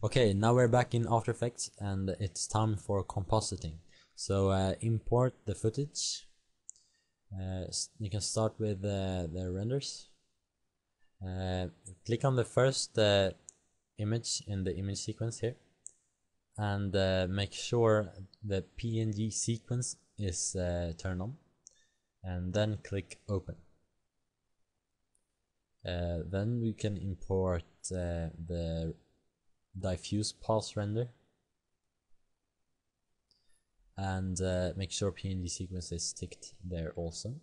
Okay, now we're back in After Effects and it's time for compositing. So import the footage. You can start with the renders. Click on the first image in the image sequence here, and make sure the PNG sequence is turned on, and then click open. Then we can import the diffuse pulse render, and make sure PNG sequence is ticked there also.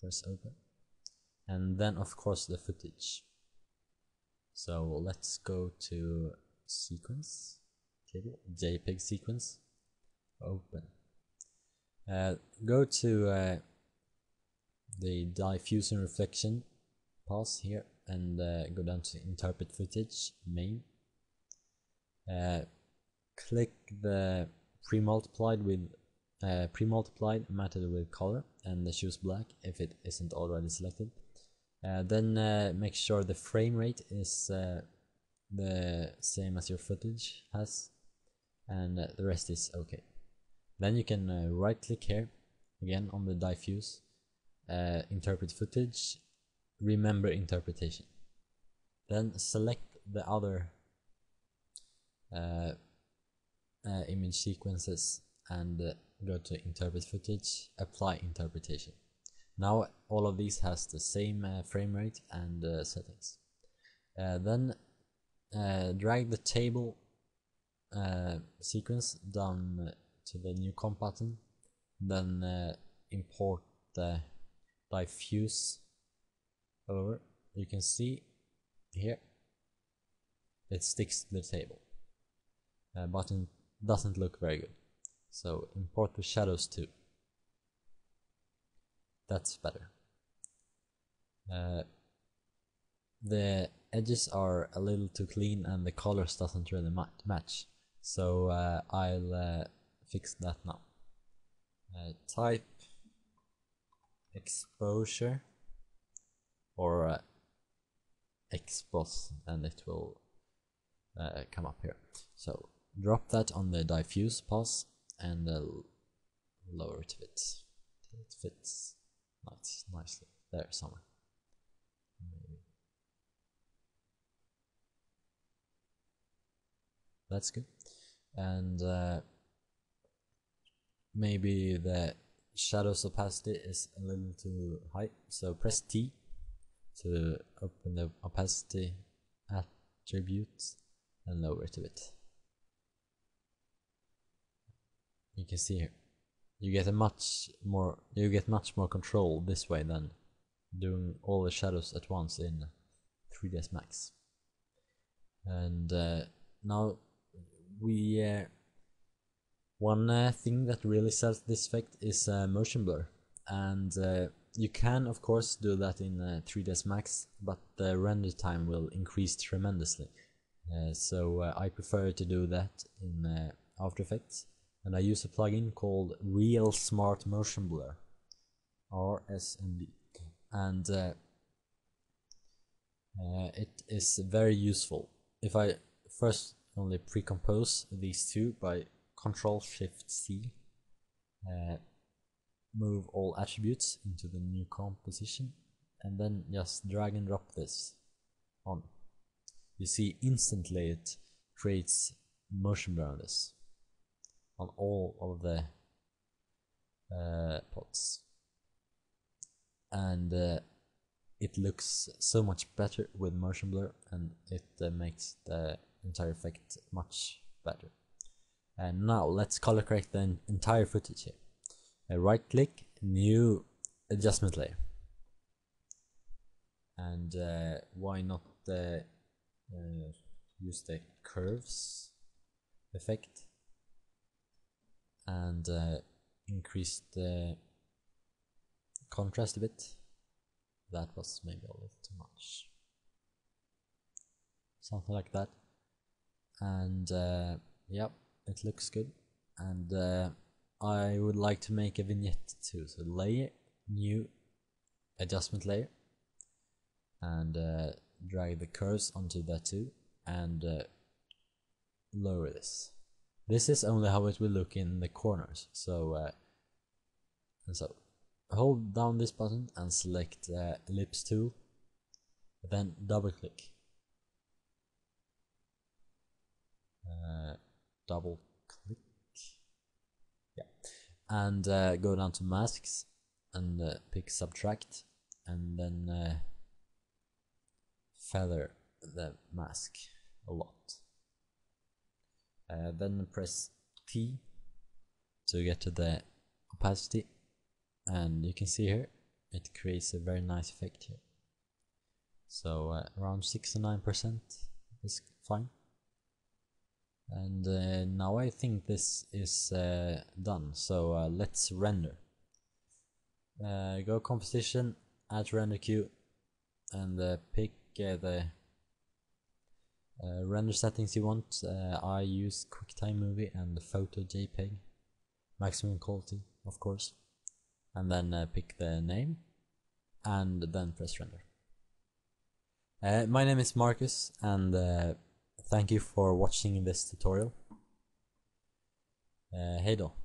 Press open, and then of course the footage. So let's go to sequence table, JPEG sequence, open. Go to the diffuse and reflection pulse here, and go down to interpret footage, main. Click the pre-multiplied with matted with color, and choose black if it isn't already selected. Then make sure the frame rate is the same as your footage has, and the rest is okay. Then you can right click here again on the diffuse, interpret footage, remember interpretation. Then select the other image sequences and go to interpret footage, apply interpretation. Now all of these has the same frame rate and settings. Then drag the table sequence down to the new comp button, then import the diffuse over. You can see here it sticks to the table. Button doesn't look very good, so import the shadows too. That's better. The edges are a little too clean and the colors doesn't really match, so I'll fix that now. Type exposure or expos, and it will come up here. So drop that on the diffuse pulse and lower it a bit. It fits nicely there somewhere. Maybe. That's good. And maybe the shadows opacity is a little too high, so press T to open the opacity attribute and lower it a bit. You can see here, you get much more control this way than doing all the shadows at once in 3ds Max. And now we one thing that really sells this effect is motion blur, and you can of course do that in 3ds Max, but the render time will increase tremendously. So I prefer to do that in After Effects, and I use a plugin called Real Smart Motion Blur, RSMB, and it is very useful. If I first only pre-compose these two by Ctrl-Shift-C, move all attributes into the new composition, and then just drag and drop this on. You see instantly it creates motion blur on this, on all of the plots, and it looks so much better with motion blur, and it makes the entire effect much better. And now let's color correct the entire footage here. Right click, new adjustment layer, and why not use the curves effect and increase the contrast a bit. That was maybe a little too much, something like that. And yeah, it looks good. And I would like to make a vignette too, so layer, new adjustment layer, and drag the curves onto that too, and lower this. This is only how it will look in the corners. So, and so hold down this button and select ellipse tool, then double click. Double click, yeah, and go down to masks and pick subtract, and then feather the mask a lot. Then press T to get to the opacity, and you can see here it creates a very nice effect here. So around 69% is fine. And now I think this is done, so let's render. Go composition, add render queue, and pick the render settings you want. I use QuickTime Movie and the Photo JPEG, maximum quality of course, and then pick the name and then press render. My name is Marcus, and thank you for watching this tutorial. Hej då.